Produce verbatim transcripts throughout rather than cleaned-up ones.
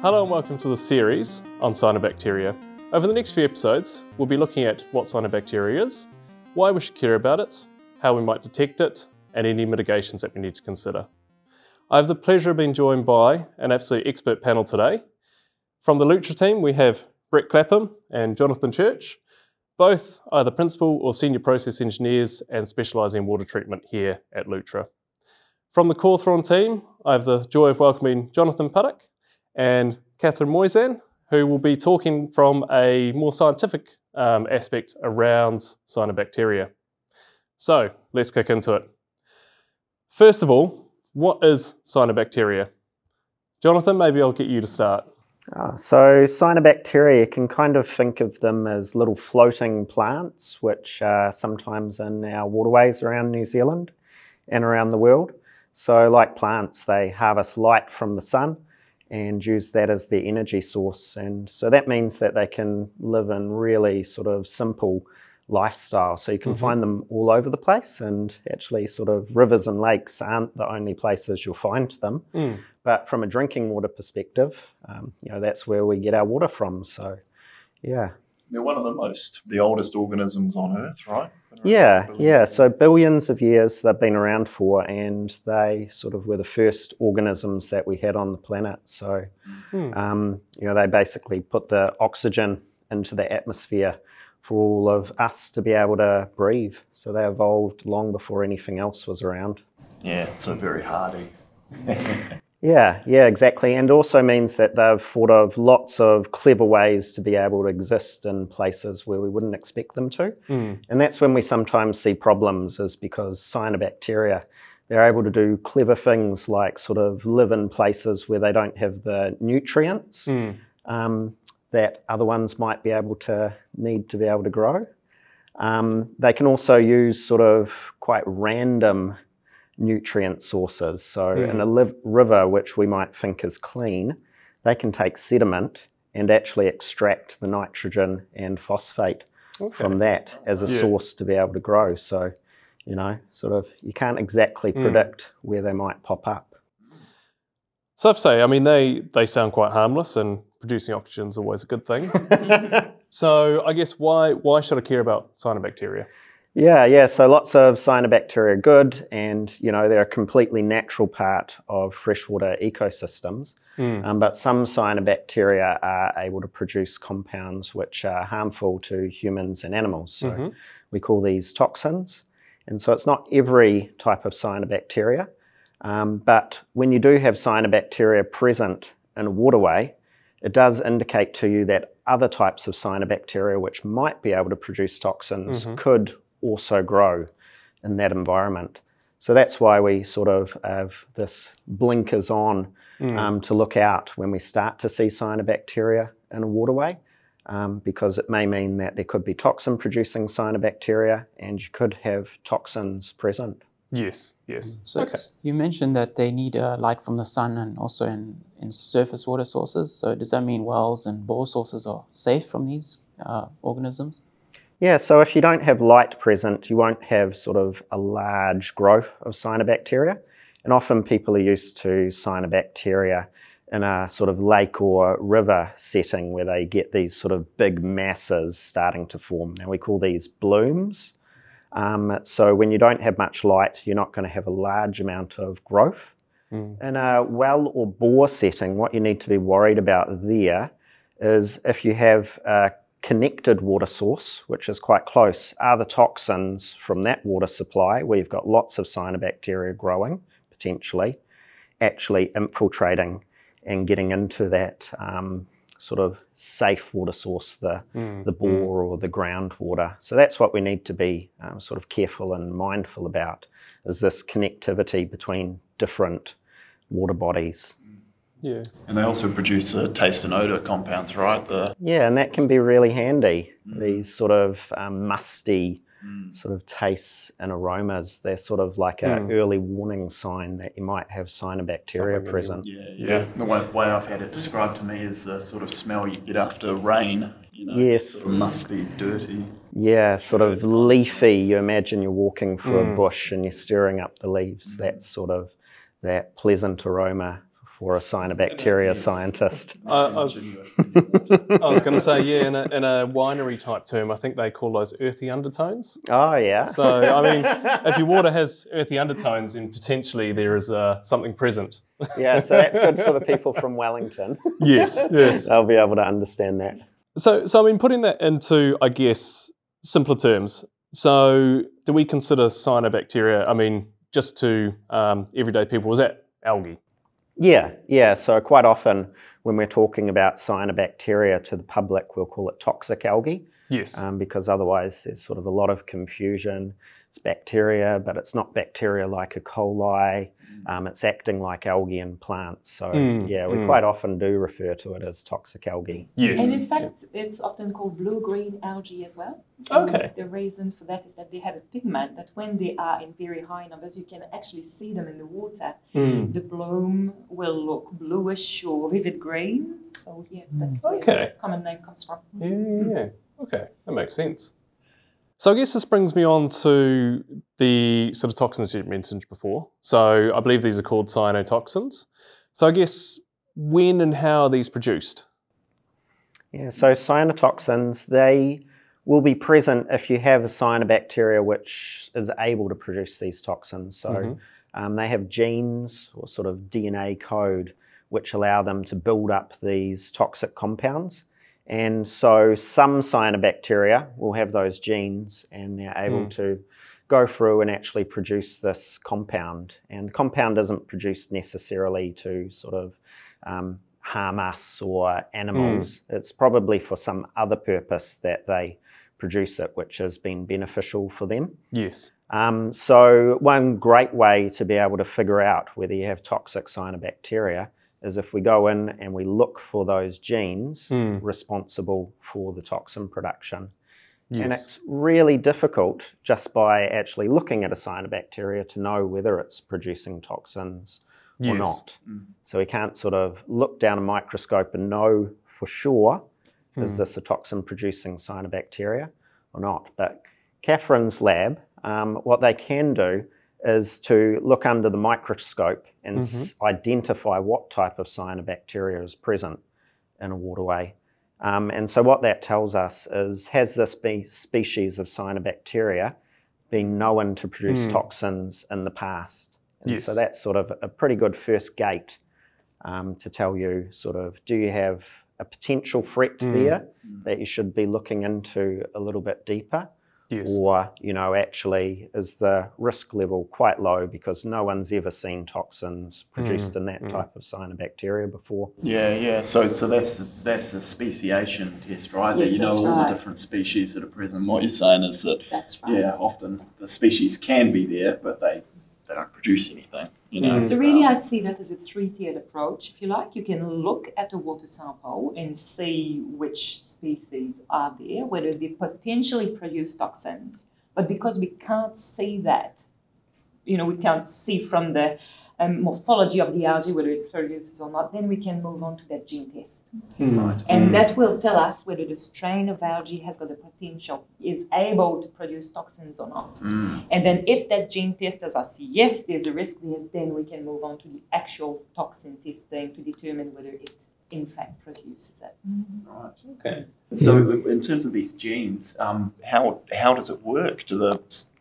Hello and welcome to the series on cyanobacteria. Over the next few episodes, we'll be looking at what cyanobacteria is, why we should care about it, how we might detect it, and any mitigations that we need to consider. I have the pleasure of being joined by an absolute expert panel today. From the Lutra team, we have Brett Clapham and Jonathan Church, both either principal or senior process engineers and specialise in water treatment here at Lutra. From the Cawthron team, I have the joy of welcoming Jonathan Puttock and Catherine Moyzan, who will be talking from a more scientific um, aspect around cyanobacteria. So let's kick into it. First of all, what is cyanobacteria? Jonathan, maybe I'll get you to start. Uh, so cyanobacteria, you can kind of think of them as little floating plants, which are sometimes in our waterways around New Zealand and around the world. So like plants, they harvest light from the sun and use that as their energy source. And so that means that they can live in really sort of simple lifestyle. So you can mm-hmm. find them all over the place, and actually sort of rivers and lakes aren't the only places you'll find them. Mm. But from a drinking water perspective, um, you know, that's where we get our water from. So, yeah. They're one of the most, the oldest organisms on Earth, right? Yeah, yeah. So billions of years they've been around for, and they sort of were the first organisms that we had on the planet. So, mm. um, you know, they basically put the oxygen into the atmosphere for all of us to be able to breathe. So they evolved long before anything else was around. Yeah, so very hardy. Yeah, yeah, exactly. And also means that they've thought of lots of clever ways to be able to exist in places where we wouldn't expect them to. Mm. And that's when we sometimes see problems, is because cyanobacteria, they're able to do clever things like sort of live in places where they don't have the nutrients mm. um, that other ones might be able to need to be able to grow. Um, they can also use sort of quite random nutrient sources. So mm. in a live river, which we might think is clean, they can take sediment and actually extract the nitrogen and phosphate okay. from that as a yeah. source to be able to grow. So, you know, sort of, you can't exactly mm. predict where they might pop up. So I've say, I mean, they, they sound quite harmless, and producing oxygen is always a good thing. So I guess why, why should I care about cyanobacteria? Yeah, yeah, so lots of cyanobacteria are good, and you know, they're a completely natural part of freshwater ecosystems. Mm. Um, but some cyanobacteria are able to produce compounds which are harmful to humans and animals. So mm-hmm. we call these toxins. And so it's not every type of cyanobacteria, um, but when you do have cyanobacteria present in a waterway, it does indicate to you that other types of cyanobacteria which might be able to produce toxins mm-hmm. could also grow in that environment. So that's why we sort of have this blinkers on mm. um, to look out when we start to see cyanobacteria in a waterway, um, because it may mean that there could be toxin producing cyanobacteria and you could have toxins present. Yes, yes. So okay. you mentioned that they need uh, light from the sun, and also in, in surface water sources. So does that mean wells and bore sources are safe from these uh, organisms? Yeah, so if you don't have light present, you won't have sort of a large growth of cyanobacteria. And often people are used to cyanobacteria in a sort of lake or river setting where they get these sort of big masses starting to form. Now we call these blooms. Um, so when you don't have much light, you're not going to have a large amount of growth. Mm. In a well or bore setting, what you need to be worried about there is if you have a connected water source, which is quite close, are the toxins from that water supply, where you've got lots of cyanobacteria growing, potentially, actually infiltrating and getting into that um, sort of safe water source, the, mm. the bore mm. or the groundwater. So that's what we need to be um, sort of careful and mindful about, is this connectivity between different water bodies. Yeah. And they also produce uh, taste and odour compounds, right? The yeah, and that can be really handy. Mm. These sort of um, musty mm. sort of tastes and aromas, they're sort of like mm. an early warning sign that you might have cyanobacteria Something present. Yeah, yeah, yeah. The way, way I've had it described to me is the sort of smell you get after rain, you know, yes. sort of musty, dirty. Yeah, sort of leafy. You imagine you're walking through mm. a bush and you're stirring up the leaves. Mm. That's sort of that pleasant aroma for a cyanobacteria scientist. I, I was, was going to say, yeah, in a, in a winery type term, I think they call those earthy undertones. Oh, yeah. So, I mean, if your water has earthy undertones, then potentially there is uh, something present. Yeah, so that's good for the people from Wellington. Yes, yes. They'll be able to understand that. So, so, I mean, putting that into, I guess, simpler terms, so do we consider cyanobacteria, I mean, just to um, everyday people, is that algae? Yeah, yeah. So quite often when we're talking about cyanobacteria to the public, we'll call it toxic algae. Yes. Um, because otherwise there's sort of a lot of confusion. It's bacteria, but it's not bacteria like E. coli. Um, it's acting like algae in plants. So mm, yeah, we mm. quite often do refer to it as toxic algae. Yes. And in fact, it's often called blue-green algae as well. And okay. The reason for that is that they have a pigment that when they are in very high numbers, you can actually see them in the water. Mm. The bloom will look bluish or vivid green. So yeah, that's okay. where the common name comes from. Yeah, mm. yeah. Okay, that makes sense. So I guess this brings me on to the sort of toxins you mentioned before. So I believe these are called cyanotoxins. So I guess when and how are these produced? Yeah, so cyanotoxins, they will be present if you have a cyanobacteria which is able to produce these toxins. So mm-hmm. um, they have genes or sort of D N A code which allow them to build up these toxic compounds. And so some cyanobacteria will have those genes and they're able mm. to go through and actually produce this compound. And the compound isn't produced necessarily to sort of um, harm us or animals. Mm. It's probably for some other purpose that they produce it, which has been beneficial for them. Yes. Um, so one great way to be able to figure out whether you have toxic cyanobacteria is if we go in and we look for those genes mm. responsible for the toxin production. Yes. And it's really difficult just by actually looking at a cyanobacteria to know whether it's producing toxins yes. or not. Mm. So we can't sort of look down a microscope and know for sure, mm. is this a toxin producing cyanobacteria or not? But Catherine's lab, um, what they can do is to look under the microscope and mm-hmm. identify what type of cyanobacteria is present in a waterway. Um, and so what that tells us is, has this be species of cyanobacteria been known to produce mm. toxins in the past? And yes. so that's sort of a pretty good first gate um, to tell you sort of, do you have a potential threat mm. there that you should be looking into a little bit deeper? Yes. Or, you know, actually is the risk level quite low because no one's ever seen toxins produced mm, in that mm. type of cyanobacteria before. Yeah, yeah. So so that's the, that's the speciation test, right? Yes, that you know all right. the different species that are present. What you're saying is that, that's right. yeah, often the species can be there, but they, they don't produce anything, you know. Mm. So really I see that as a three-tiered approach, if you like. You can look at the water sample and see which species are there, whether they potentially produce toxins. But because we can't see that, you know, we can't see from the um, morphology of the algae whether it produces or not, then we can move on to that gene test. Mm. And that will tell us whether the strain of algae has got the potential, is able to produce toxins or not. Mm. And then if that gene test tells us, yes, there's a risk there, then we can move on to the actual toxin testing to determine whether it in fact produces it. Right, okay. So in terms of these genes, um, how, how does it work? Do the,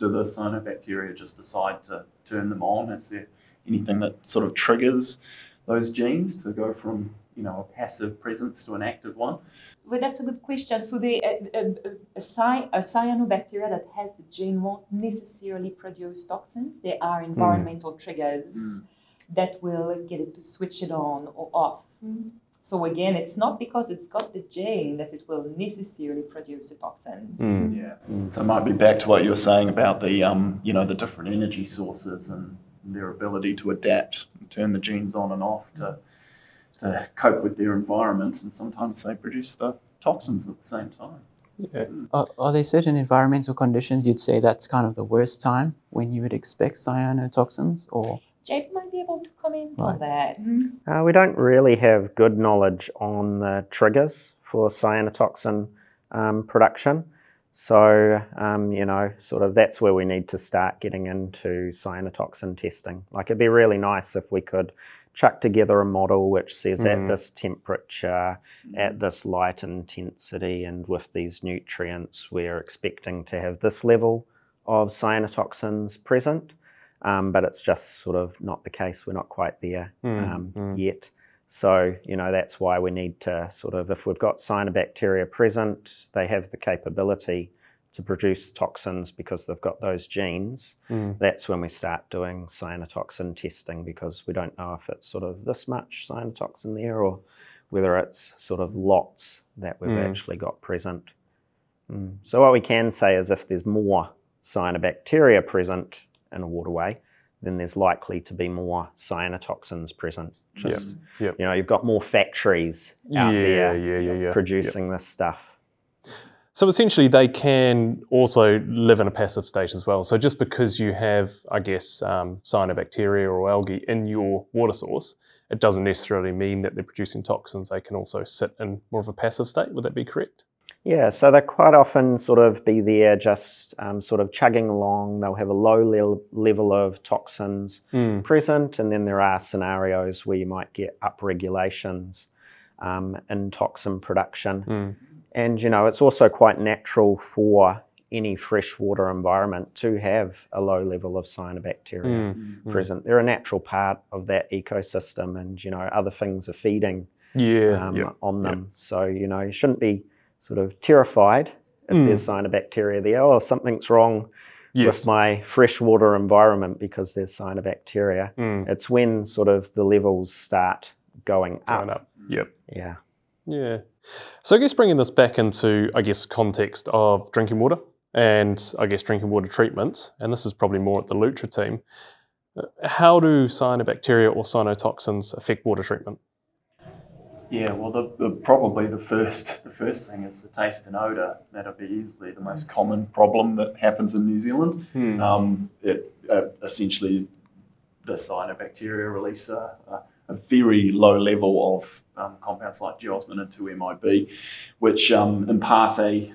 do the cyanobacteria just decide to turn them on? Is there anything that sort of triggers those genes to go from, you know, a passive presence to an active one? Well, that's a good question. So the, uh, uh, a, cy a cyanobacteria that has the gene won't necessarily produce toxins. There are environmental mm. triggers mm. that will get it to switch it on or off. Mm. So again, it's not because it's got the gene that it will necessarily produce the toxins. Mm. Yeah. Mm. So it might be back to what you were saying about the, um, you know, the different energy sources and their ability to adapt and turn the genes on and off to, to cope with their environment. And sometimes they produce the toxins at the same time. Yeah. Mm. Are, are there certain environmental conditions you'd say that's kind of the worst time when you would expect cyanotoxins, or...? J P might be able to comment right. on that. Mm-hmm. uh, we don't really have good knowledge on the triggers for cyanotoxin um, production. So, um, you know, sort of that's where we need to start getting into cyanotoxin testing. Like, it'd be really nice if we could chuck together a model which says mm. at this temperature, mm. at this light intensity, and with these nutrients, we're expecting to have this level of cyanotoxins present. Um, but it's just sort of not the case. We're not quite there mm. Um, mm. yet. So, you know, that's why we need to sort of, if we've got cyanobacteria present, they have the capability to produce toxins because they've got those genes. Mm. That's when we start doing cyanotoxin testing, because we don't know if it's sort of this much cyanotoxin there or whether it's sort of lots that we've mm. actually got present. Mm. So what we can say is if there's more cyanobacteria present in a waterway, then there's likely to be more cyanotoxins present. Just, yep, yep. You know, you've got more factories out yeah, there yeah, yeah, yeah. producing yep. this stuff. So essentially they can also live in a passive state as well. So just because you have, I guess, um, cyanobacteria or algae in your water source, it doesn't necessarily mean that they're producing toxins. They can also sit in more of a passive state. Would that be correct? Yeah, so they quite often sort of be there just um, sort of chugging along. They'll have a low le level of toxins mm. present, and then there are scenarios where you might get upregulations um, in toxin production. Mm. And, you know, it's also quite natural for any freshwater environment to have a low level of cyanobacteria mm. present. Mm. They're a natural part of that ecosystem, and, you know, other things are feeding yeah, um, yep, on them. Yep. So, you know, you shouldn't be sort of terrified if mm. there's cyanobacteria there, oh, something's wrong yes. with my freshwater environment because there's cyanobacteria. Mm. It's when sort of the levels start going up. Going up. Yep. Yeah. Yeah. So I guess bringing this back into, I guess, context of drinking water and, I guess, drinking water treatments, and this is probably more at the Lutra team, how do cyanobacteria or cyanotoxins affect water treatment? Yeah, well, the, the, probably the first the first thing is the taste and odour. That'll be easily the most common problem that happens in New Zealand. Hmm. Um, it uh, essentially, the cyanobacteria release a, a very low level of um, compounds like geosmin and two M I B, which um, impart a,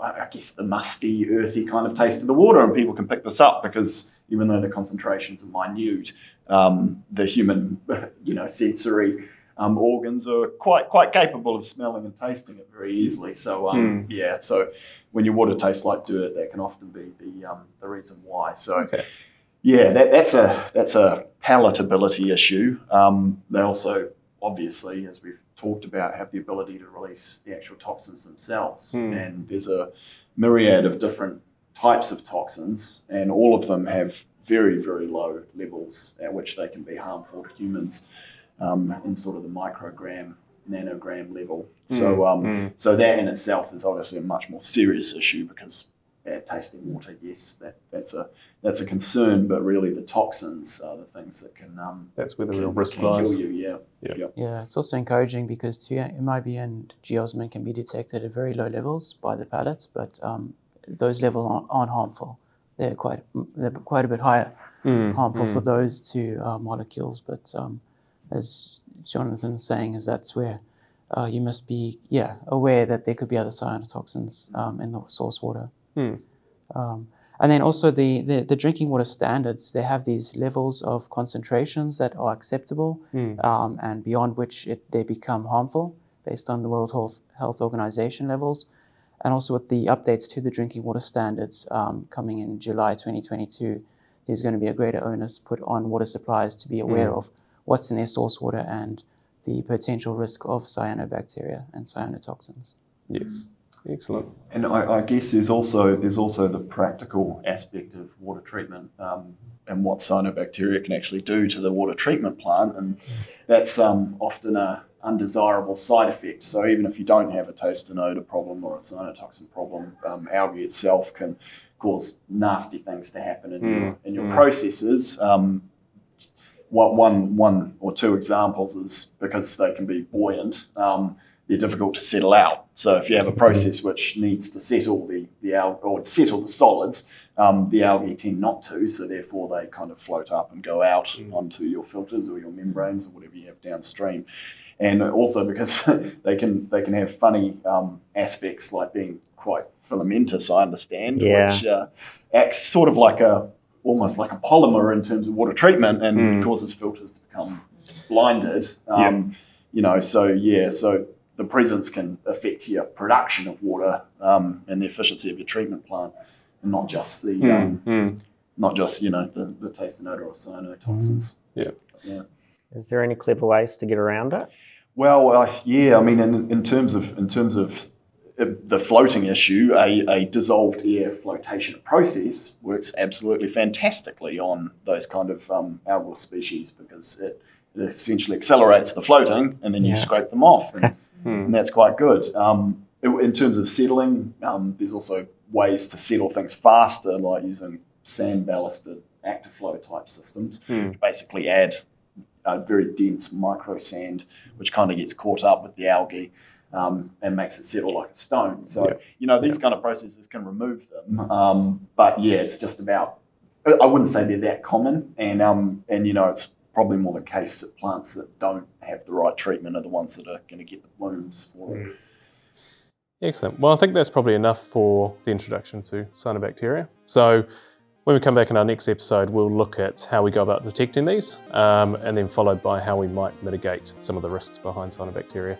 I guess, a musty, earthy kind of taste to the water, and people can pick this up because even though the concentrations are minute, um, the human, you know, sensory Um, organs are quite quite capable of smelling and tasting it very easily. So um, mm. yeah, so when your water tastes like dirt, that can often be the um, the reason why. So okay. yeah, that, that's a that's a palatability issue. Um, they also obviously, as we've talked about, have the ability to release the actual toxins themselves. Mm. And there's a myriad of different types of toxins, and all of them have very very low levels at which they can be harmful to humans. Um, in sort of the microgram, nanogram level. So um, mm. so that in itself is obviously a much more serious issue, because bad tasting water, yes, that, that's a that's a concern, but really the toxins are the things that can um, that's where the real risk lies. Kill you, yeah. Yeah. Yep. Yeah, it's also encouraging because two M I B and geosmin can be detected at very low levels by the palate, but um, those levels aren't, aren't harmful. They're quite they're quite a bit higher mm. harmful mm. for those two uh, molecules, but um, as Jonathan's saying, is that's where uh, you must be, yeah, aware that there could be other cyanotoxins um, in the source water. Mm. Um, and then also the, the, the drinking water standards, they have these levels of concentrations that are acceptable mm. um, and beyond which it, they become harmful based on the World Health, Health Organization levels. And also with the updates to the drinking water standards um, coming in July twenty twenty-two, there's going to be a greater onus put on water suppliers to be aware mm. of what's in their source water and the potential risk of cyanobacteria and cyanotoxins. Yes, excellent. And I, I guess there's also there's also the practical aspect of water treatment um, and what cyanobacteria can actually do to the water treatment plant, and that's um, often a undesirable side effect. So even if you don't have a taste and odor problem or a cyanotoxin problem, um, algae itself can cause nasty things to happen in mm. your in your mm. processes. Um, One, one or two examples is because they can be buoyant, um, they're difficult to settle out. So if you have a process which needs to settle the, the algae or settle the solids, um, the algae tend not to, so therefore they kind of float up and go out mm. onto your filters or your membranes or whatever you have downstream. And also because they can they can have funny um, aspects like being quite filamentous, I understand, yeah. which uh, acts sort of like a, almost like a polymer in terms of water treatment and mm. causes filters to become blinded. Um, yeah. You know, so yeah, so the presence can affect your production of water um, and the efficiency of your treatment plant, and not just the, mm. Um, mm. not just, you know, the, the taste and odor of cyanotoxins. Mm. Yeah. yeah. Is there any clever ways to get around it? Well, uh, yeah, I mean, in, in terms of in terms of the floating issue, a, a dissolved air flotation process works absolutely fantastically on those kind of um, algal species, because it, it essentially accelerates the floating and then you yeah. scrape them off, and, and that's quite good. Um, in terms of settling, um, there's also ways to settle things faster, like using sand ballasted Actiflow type systems, hmm. to basically add a very dense micro sand, which kind of gets caught up with the algae um, and makes it settle like a stone. So, yep. you know, these yep. kind of processes can remove them. Um, but yeah, it's just about, I wouldn't say they're that common. And, um, and you know, it's probably more the case that plants that don't have the right treatment are the ones that are going to get the blooms for hmm. it. Excellent. Well, I think that's probably enough for the introduction to cyanobacteria. So, when we come back in our next episode, we'll look at how we go about detecting these, um, and then followed by how we might mitigate some of the risks behind cyanobacteria.